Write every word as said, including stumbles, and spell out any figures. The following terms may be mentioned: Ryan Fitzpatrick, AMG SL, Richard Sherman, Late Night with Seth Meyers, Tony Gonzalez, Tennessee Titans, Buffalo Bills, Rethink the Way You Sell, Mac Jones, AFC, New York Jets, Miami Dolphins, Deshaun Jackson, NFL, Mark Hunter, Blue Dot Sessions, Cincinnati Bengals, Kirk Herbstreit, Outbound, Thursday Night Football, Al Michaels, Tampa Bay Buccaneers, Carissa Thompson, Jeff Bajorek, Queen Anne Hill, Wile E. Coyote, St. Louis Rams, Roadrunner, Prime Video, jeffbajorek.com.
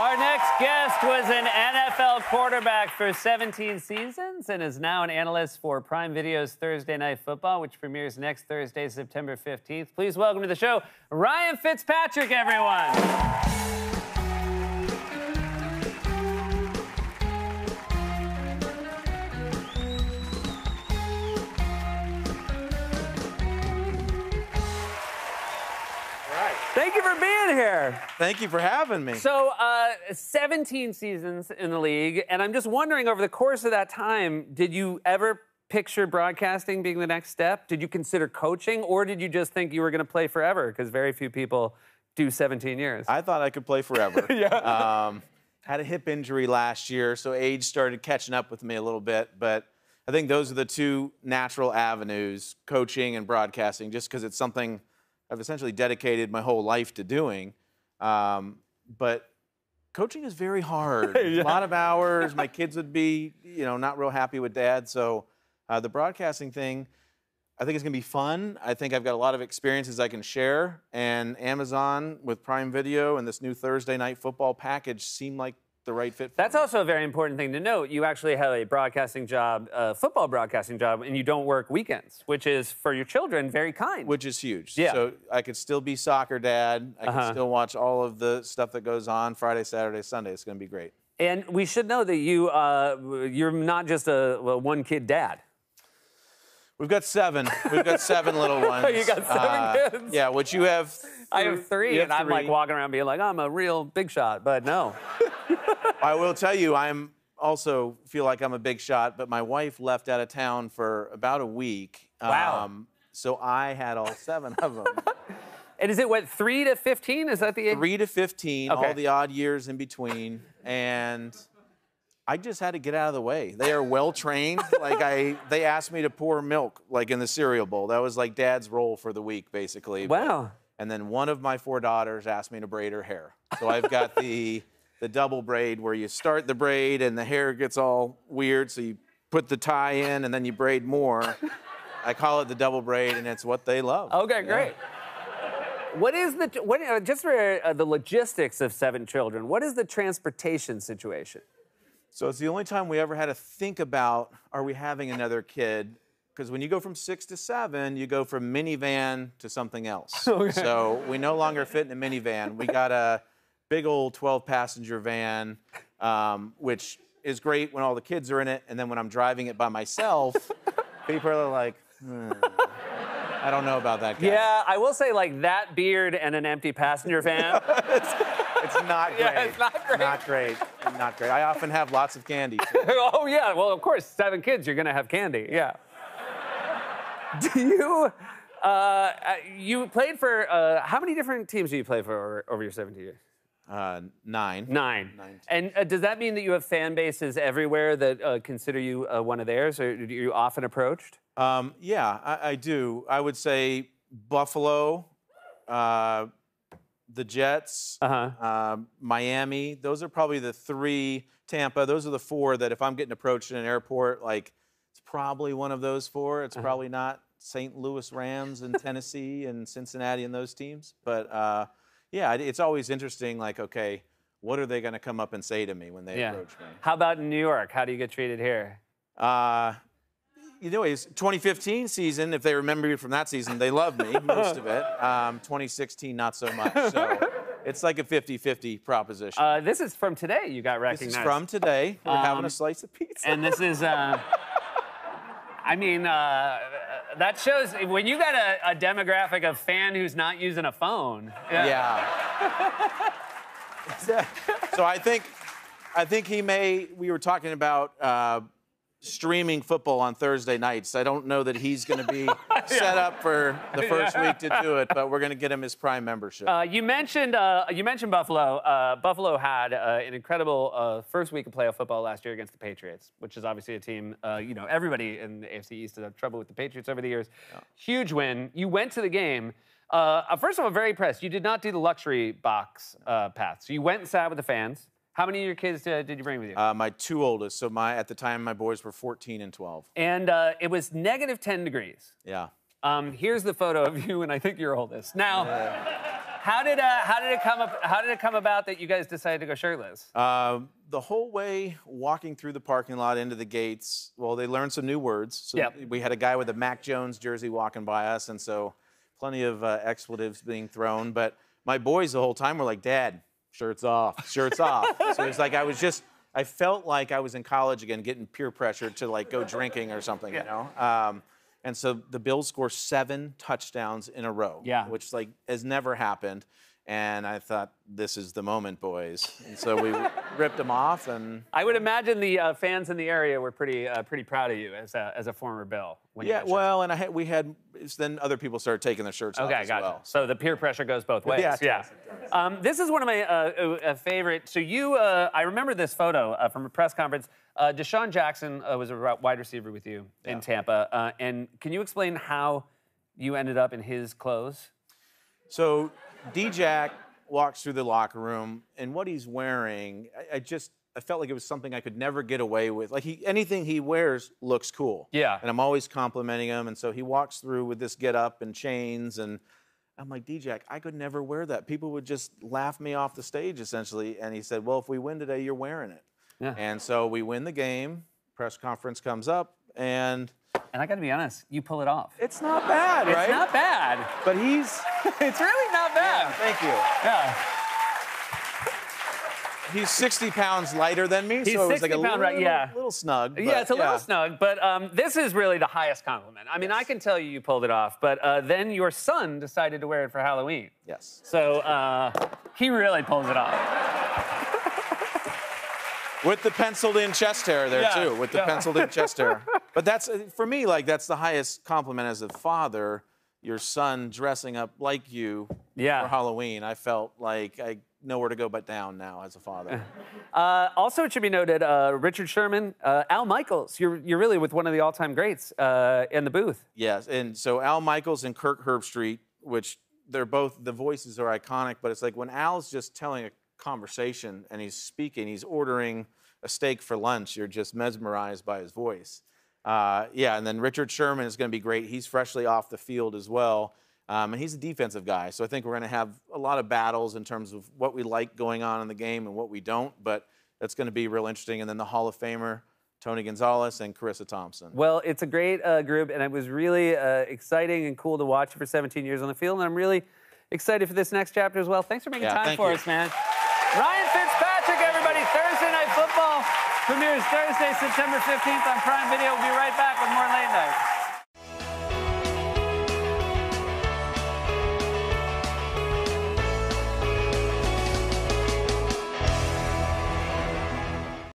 Our next guest was an N F L quarterback for seventeen seasons and is now an analyst for Prime Video's Thursday Night Football, which premieres next Thursday, September fifteenth. Please welcome to the show, Ryan Fitzpatrick, everyone. Thank you for being here. Thank you for having me. So, uh, seventeen seasons in the league, and I'm just wondering, over the course of that time, did you ever picture broadcasting being the next step? Did you consider coaching, or did you just think you were going to play forever? Because very few people do seventeen years. I thought I could play forever. yeah. Um, had a hip injury last year, so age started catching up with me a little bit, but I think those are the two natural avenues, coaching and broadcasting, just because it's something I've essentially dedicated my whole life to doing, um, but coaching is very hard. yeah. A lot of hours. My kids would be, you know, not real happy with dad. So uh, the broadcasting thing, I think it's going to be fun. I think I've got a lot of experiences I can share, and Amazon with Prime Video and this new Thursday Night Football package seem like the right fit for That's me. Also a very important thing to note. You actually have a broadcasting job, a football broadcasting job, and you don't work weekends, which is, for your children, very kind. Which is huge. Yeah. So I could still be soccer dad. I uh-huh. could still watch all of the stuff that goes on Friday, Saturday, Sunday. It's going to be great. And we should know that you, uh, you're not just a, a one-kid dad. We've got seven. We've got seven little ones. You got seven uh, kids? Yeah, which you have... Th I have three, have and three. I'm, like, walking around being like, I'm a real big shot, but no. I will tell you, I am also feel like I'm a big shot, but my wife left out of town for about a week. Wow. Um, so I had all seven of them. And is it, what, three to fifteen? Is that the age? three to fifteen, okay. All the odd years in between, and... I just had to get out of the way. They are well-trained. like, I, they asked me to pour milk, like, in the cereal bowl. That was, like, Dad's role for the week, basically. Wow. But, and then one of my four daughters asked me to braid her hair. So I've got the, the double braid where you start the braid and the hair gets all weird, so you put the tie in and then you braid more. I call it the double braid, and it's what they love. Okay, great. Yeah. What is the, what, just for uh, the logistics of seven children, what is the transportation situation? So it's the only time we ever had to think about, are we having another kid? Because when you go from six to seven, you go from minivan to something else. Okay. So we no longer fit in a minivan. We got a big old twelve passenger van, um, which is great when all the kids are in it. And then when I'm driving it by myself, people are like, hmm. I don't know about that guy. Yeah, I will say, like, that beard and an empty passenger van. it's, it's not great. Yeah, it's not great. Not great. Not great. I often have lots of candy. Oh, yeah. Well, of course, seven kids, you're going to have candy. Yeah. Do you... Uh, you played for... Uh, how many different teams do you play for over, over your seventeen years? Uh, nine. Nine. Nine and uh, does that mean that you have fan bases everywhere that uh, consider you uh, one of theirs, or are you often approached? Um, yeah, I, I do. I would say Buffalo, uh, the Jets, uh-huh. uh, Miami. Those are probably the three. Tampa. Those are the four that if I'm getting approached in an airport, like, it's probably one of those four. It's uh-huh. probably not Saint Louis Rams and Tennessee and Cincinnati and those teams, but. Uh, Yeah, it's always interesting, like, okay, what are they going to come up and say to me when they yeah. approach me? How about in New York? How do you get treated here? Uh, you know, it's twenty fifteen season, if they remember you from that season, they loved me, most of it. Um, twenty sixteen, not so much. So it's like a fifty fifty proposition. Uh, this is from today you got recognized. This is from today. We're um, having a slice of pizza. And this is, uh, I mean... Uh, that shows, when you got a, a demographic of fan who's not using a phone. Yeah. yeah. So I think, I think he may, we were talking about uh, streaming football on Thursday nights. I don't know that he's going to be yeah. set up for the first yeah. week to do it, but we're going to get him his Prime membership. Uh, you mentioned, uh, you mentioned Buffalo. Uh, Buffalo had uh, an incredible uh, first week of playoff football last year against the Patriots, which is obviously a team, uh, you know, everybody in the A F C East has had trouble with the Patriots over the years. Yeah. Huge win. You went to the game. Uh, first of all, I'm very impressed. You did not do the luxury box uh, path. So you went and sat with the fans. How many of your kids did you bring with you? Uh, my two oldest. So my at the time, my boys were fourteen and twelve. And uh, it was negative ten degrees. Yeah. Um, here's the photo of you and I think your oldest. Now, yeah. How did uh, how did it come up? How did it come about that you guys decided to go shirtless? Uh, the whole way walking through the parking lot into the gates, well, they learned some new words. So yep. We had a guy with a Mac Jones jersey walking by us, and so plenty of uh, expletives being thrown. But my boys the whole time were like, "Dad, shirts off, shirts off." So it's like I was just. I felt like I was in college again, getting peer pressure to like go drinking or something, yeah. you know? Um, and so the Bills scored seven touchdowns in a row, yeah. which like has never happened. And I thought, this is the moment, boys. And so we ripped them off, and I would imagine the uh, fans in the area were pretty, uh, pretty proud of you as a, as a former Bill. When yeah, you well, and I had, we had then other people started taking their shirts okay, off as gotcha. well. So the peer pressure goes both ways. Yeah, yeah. Um, this is one of my uh, uh, favorite. So you, uh, I remember this photo uh, from a press conference. Uh, Deshaun Jackson uh, was a wide receiver with you in yeah. Tampa, uh, and can you explain how you ended up in his clothes? So. D-Jack walks through the locker room, and what he's wearing, I, I just, I felt like it was something I could never get away with. Like, he, anything he wears looks cool. Yeah. And I'm always complimenting him, and so he walks through with this get-up and chains, and I'm like, D-Jack, I could never wear that. People would just laugh me off the stage, essentially. And he said, well, if we win today, you're wearing it. Yeah. And so we win the game, press conference comes up, and... And I gotta be honest, you pull it off. It's not bad, right? It's not bad. But he's... It's really not bad. Yeah, thank you. Yeah. He's sixty pounds lighter than me, he's so it was like a little, right, yeah. little, little snug. But, yeah, it's a yeah. little snug, but um, this is really the highest compliment. I mean, yes. I can tell you you pulled it off, but uh, then your son decided to wear it for Halloween. Yes. So uh, he really pulls it off. With the penciled-in chest hair there, yeah. too, with the yeah. penciled-in chest hair. But that's, for me, like, that's the highest compliment as a father, your son dressing up like you yeah. for Halloween. I felt like I know where to go but down now as a father. Uh, also, it should be noted, uh, Richard Sherman, uh, Al Michaels, you're, you're really with one of the all-time greats uh, in the booth. Yes, and so Al Michaels and Kirk Herbstreit, which they're both, the voices are iconic, but it's like when Al's just telling a conversation and he's speaking, he's ordering a steak for lunch, you're just mesmerized by his voice. Uh, yeah, and then Richard Sherman is going to be great. He's freshly off the field as well, um, and he's a defensive guy, so I think we're going to have a lot of battles in terms of what we like going on in the game and what we don't, but that's going to be real interesting. And then the Hall of Famer, Tony Gonzalez and Carissa Thompson. Well, it's a great uh, group, and it was really uh, exciting and cool to watch for seventeen years on the field, and I'm really excited for this next chapter as well. Thanks for making yeah, time for you. us, man. Ryan Fitzpatrick, everybody. Thursday Night Football premieres Thursday, September fifteenth on Prime Video. We'll be right back with more Late Night.